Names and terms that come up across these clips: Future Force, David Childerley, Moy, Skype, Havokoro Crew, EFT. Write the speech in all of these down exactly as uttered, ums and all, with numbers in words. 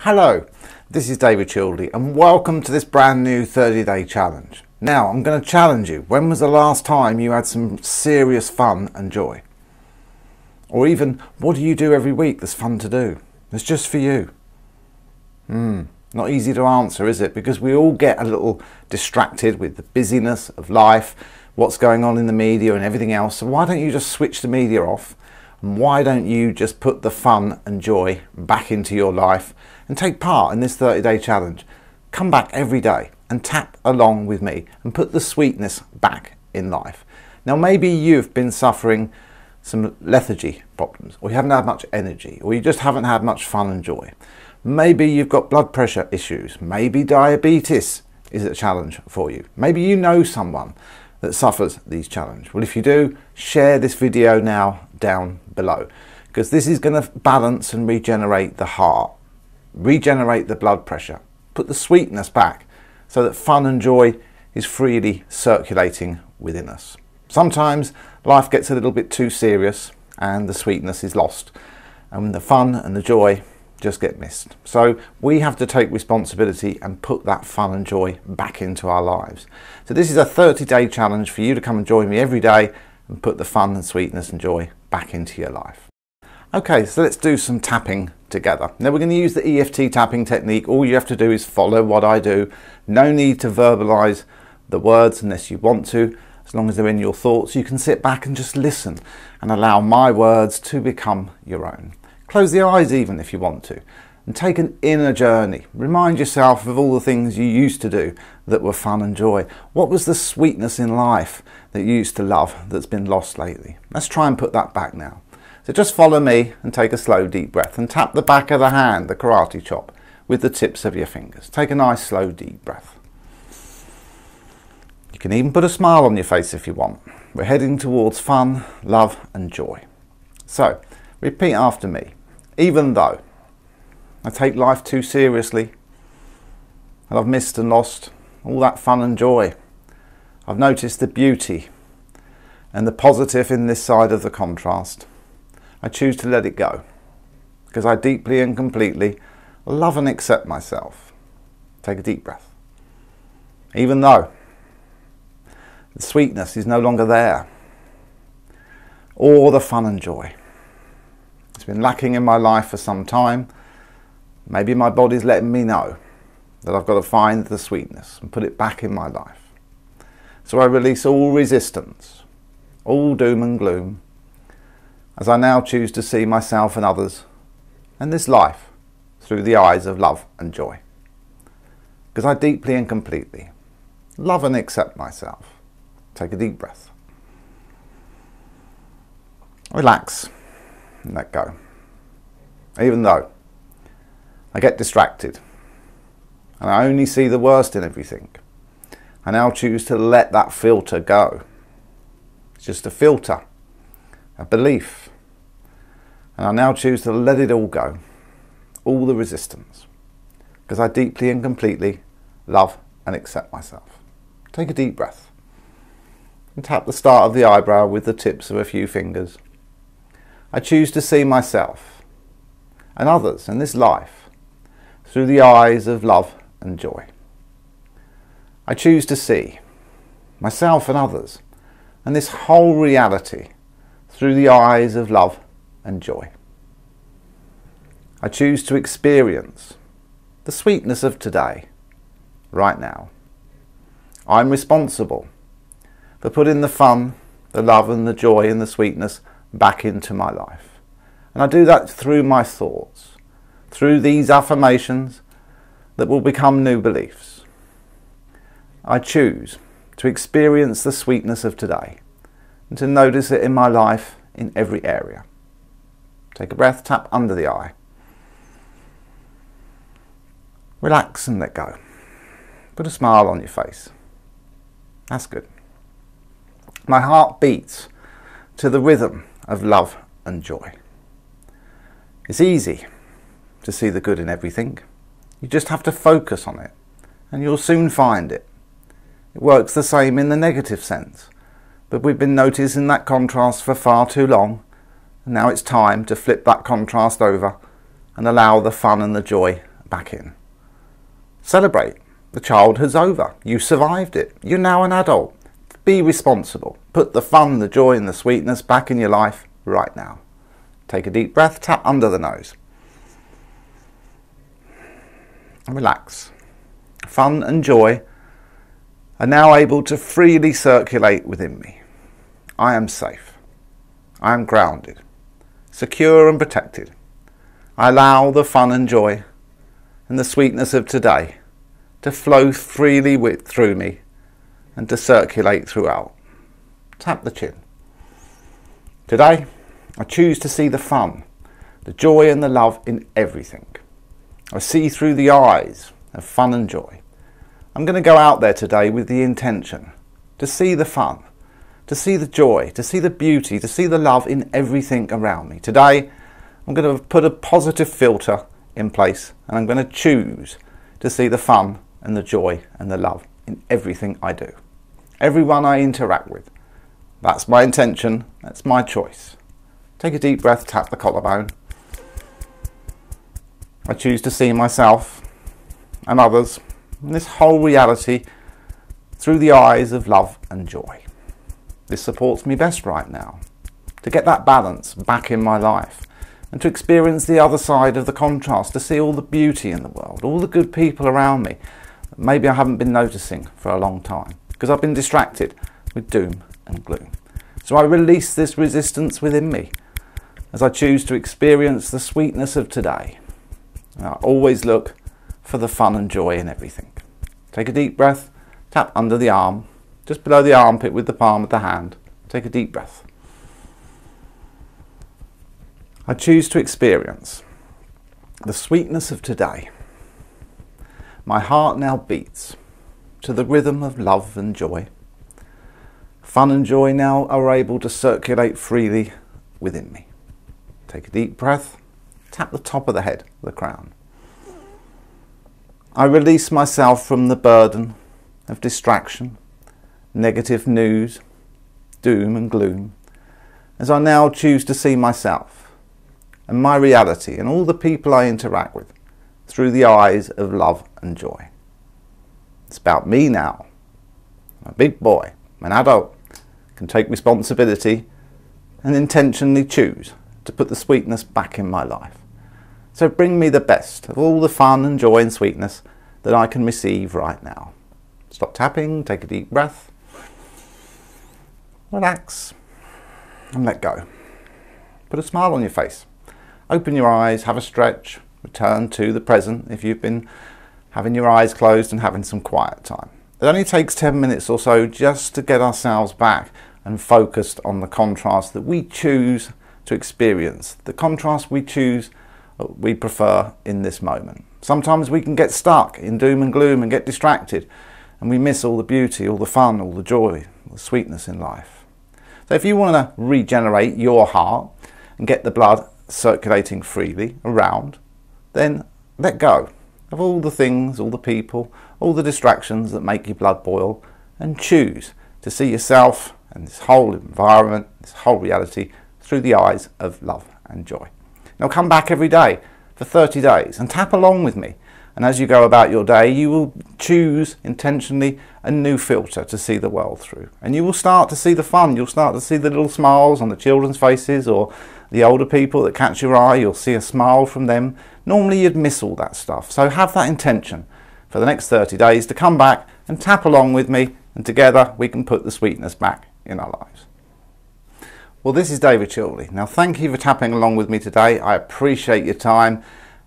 Hello, this is David Childerley and welcome to this brand new thirty day challenge. Now I'm going to challenge you. When was the last time you had some serious fun and joy? Or even, what do you do every week that's fun to do? That's just for you. Hmm, not easy to answer, is it? Because we all get a little distracted with the busyness of life, what's going on in the media and everything else. So why don't you just switch the media off? And why don't you just put the fun and joy back into your life and take part in this thirty day challenge? Come back every day and tap along with me and put the sweetness back in life. Now maybe you've been suffering some lethargy problems, or you haven't had much energy, or you just haven't had much fun and joy. Maybe you've got blood pressure issues. Maybe diabetes is a challenge for you. Maybe you know someone that suffers these challenges. Well, if you do, share this video now down below, because this is going to balance and regenerate the heart, regenerate the blood pressure, put the sweetness back so that fun and joy is freely circulating within us. Sometimes life gets a little bit too serious and the sweetness is lost and the fun and the joy just get missed. So we have to take responsibility and put that fun and joy back into our lives. So this is a thirty day challenge for you to come and join me every day and put the fun and sweetness and joy back into your life. Okay, so let's do some tapping together. Now we're going to use the E F T tapping technique. All you have to do is follow what I do. No need to verbalize the words unless you want to. As long as they're in your thoughts, you can sit back and just listen and allow my words to become your own. Close the eyes even if you want to, and take an inner journey. Remind yourself of all the things you used to do that were fun and joy. What was the sweetness in life that you used to love that's been lost lately? Let's try and put that back now. So just follow me and take a slow deep breath and tap the back of the hand, the karate chop, with the tips of your fingers. Take a nice slow deep breath. You can even put a smile on your face if you want. We're heading towards fun, love and joy. So repeat after me. Even though I take life too seriously, and I've missed and lost all that fun and joy, I've noticed the beauty and the positive in this side of the contrast. I choose to let it go, because I deeply and completely love and accept myself. Take a deep breath. Even though the sweetness is no longer there, or the fun and joy. It's been lacking in my life for some time. Maybe my body's letting me know that I've got to find the sweetness and put it back in my life. So I release all resistance, all doom and gloom, as I now choose to see myself and others and this life through the eyes of love and joy. Because I deeply and completely love and accept myself. Take a deep breath. Relax. Let go. Even though I get distracted and I only see the worst in everything, I now choose to let that filter go. It's just a filter, a belief, and I now choose to let it all go, all the resistance, because I deeply and completely love and accept myself. Take a deep breath and tap the start of the eyebrow with the tips of a few fingers. I choose to see myself and others in this life through the eyes of love and joy. I choose to see myself and others and this whole reality through the eyes of love and joy. I choose to experience the sweetness of today, right now. I'm responsible for putting the fun, the love and the joy and the sweetness back into my life. And I do that through my thoughts, through these affirmations that will become new beliefs. I choose to experience the sweetness of today and to notice it in my life in every area. Take a breath, tap under the eye. Relax and let go. Put a smile on your face. That's good. My heart beats to the rhythm of love and joy. It's easy to see the good in everything. You just have to focus on it and you'll soon find it. It works the same in the negative sense, but we've been noticing that contrast for far too long, and now it's time to flip that contrast over and allow the fun and the joy back in. Celebrate. The childhood's over. You survived it. You're now an adult. Be responsible. Put the fun, the joy and the sweetness back in your life right now. Take a deep breath, tap under the nose. And relax. Fun and joy are now able to freely circulate within me. I am safe. I am grounded, secure and protected. I allow the fun and joy and the sweetness of today to flow freely with, through me and to circulate throughout. Tap the chin. Today, I choose to see the fun, the joy and the love in everything. I see through the eyes of fun and joy. I'm going to go out there today with the intention to see the fun, to see the joy, to see the beauty, to see the love in everything around me. Today, I'm going to put a positive filter in place and I'm going to choose to see the fun and the joy and the love in everything I do. Everyone I interact with. That's my intention. That's my choice. Take a deep breath, tap the collarbone. I choose to see myself and others and this whole reality through the eyes of love and joy. This supports me best right now, to get that balance back in my life and to experience the other side of the contrast, to see all the beauty in the world, all the good people around me. Maybe I haven't been noticing for a long time because I've been distracted with doom and gloom. So I release this resistance within me as I choose to experience the sweetness of today. And I always look for the fun and joy in everything. Take a deep breath, tap under the arm, just below the armpit with the palm of the hand. Take a deep breath. I choose to experience the sweetness of today. My heart now beats to the rhythm of love and joy. Fun and joy now are able to circulate freely within me. Take a deep breath, tap the top of the head, the crown. I release myself from the burden of distraction, negative news, doom and gloom, as I now choose to see myself and my reality and all the people I interact with through the eyes of love and joy. It's about me now. I'm a big boy, I'm an adult, can take responsibility and intentionally choose to put the sweetness back in my life. So bring me the best of all the fun and joy and sweetness that I can receive right now. Stop tapping, take a deep breath, relax and let go. Put a smile on your face. Open your eyes, have a stretch. Return to the present if you've been having your eyes closed and having some quiet time. It only takes ten minutes or so just to get ourselves back and focused on the contrast that we choose to experience, the contrast we choose, we prefer in this moment. Sometimes we can get stuck in doom and gloom and get distracted and we miss all the beauty, all the fun, all the joy, all the sweetness in life. So if you want to regenerate your heart and get the blood circulating freely around, then let go of all the things, all the people, all the distractions that make your blood boil and choose to see yourself and this whole environment, this whole reality through the eyes of love and joy. Now come back every day for thirty days and tap along with me. And as you go about your day, you will choose intentionally a new filter to see the world through. And you will start to see the fun. You'll start to see the little smiles on the children's faces or the older people that catch your eye. You'll see a smile from them. Normally you'd miss all that stuff. So have that intention for the next thirty days to come back and tap along with me. And together we can put the sweetness back in our lives. Well, this is David Childerley. Now, thank you for tapping along with me today. I appreciate your time.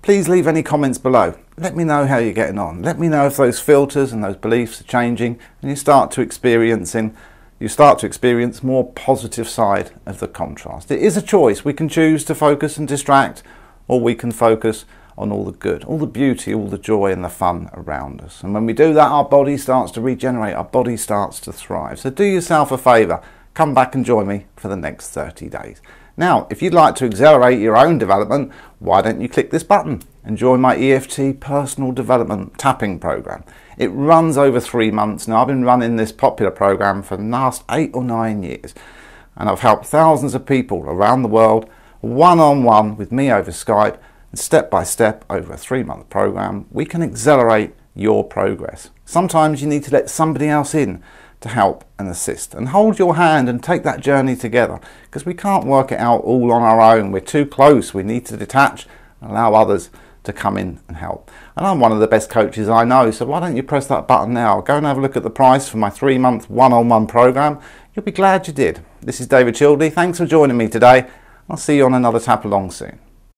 Please leave any comments below. Let me know how you're getting on. Let me know if those filters and those beliefs are changing and you start to experiencing, you start to experience more positive side of the contrast. It is a choice. We can choose to focus and distract, or we can focus on all the good, all the beauty, all the joy and the fun around us. And when we do that, our body starts to regenerate, our body starts to thrive. So do yourself a favour. Come back and join me for the next thirty days. Now, if you'd like to accelerate your own development, why don't you click this button and join my E F T personal development tapping program? It runs over three months now. I've been running this popular program for the last eight or nine years, and I've helped thousands of people around the world one-on-one with me over Skype And step by step over a three-month program, we can accelerate your progress. Sometimes you need to let somebody else in to help and assist and hold your hand and take that journey together, because we can't work it out all on our own. We're too close. We need to detach and allow others to come in and help. And I'm one of the best coaches I know, so why don't you press that button now? Go and have a look at the price for my three-month one-on-one program. You'll be glad you did. This is David Childerley. Thanks for joining me today. I'll see you on another tap along soon.